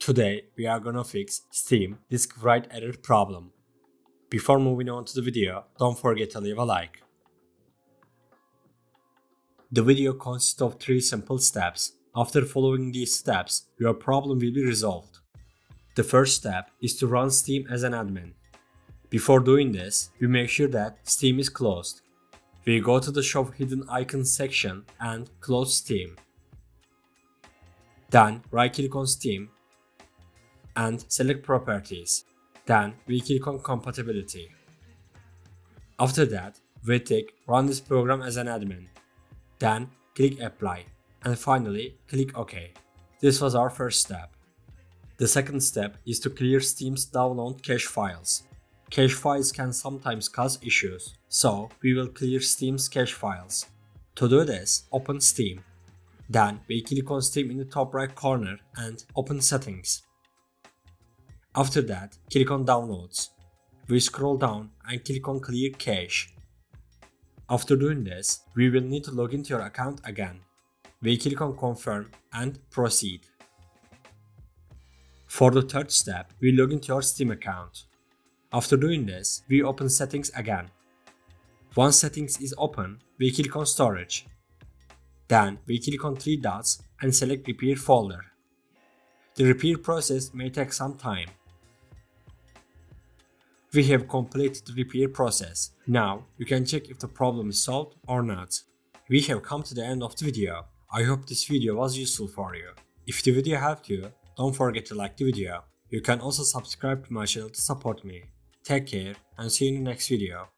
Today we are gonna fix Steam disk write error problem. Before moving on to the video, don't forget to leave a like. The video consists of 3 simple steps. After following these steps, your problem will be resolved. The first step is to run Steam as an admin. Before doing this, we make sure that Steam is closed. We go to the Show Hidden Icons section and close Steam. Then right-click on Steam and select Properties. Then we click on Compatibility. After that, we tick Run this program as an admin. Then click Apply and finally click OK. This was our first step. The second step is to clear Steam's download cache files. Cache files can sometimes cause issues, so we will clear Steam's cache files. To do this, open Steam. Then we click on Steam in the top right corner and open Settings. After that, click on Downloads. We scroll down and click on Clear Cache. After doing this, we will need to log into your account again. We click on Confirm and Proceed. For the third step, we log into your Steam account. After doing this, we open Settings again. Once Settings is open, we click on Storage. Then we click on 3 dots and select Repair folder. The repair process may take some time. We have completed the repair process. Now you can check if the problem is solved or not. We have come to the end of the video. I hope this video was useful for you. If the video helped you, don't forget to like the video. You can also subscribe to my channel to support me. Take care and see you in the next video.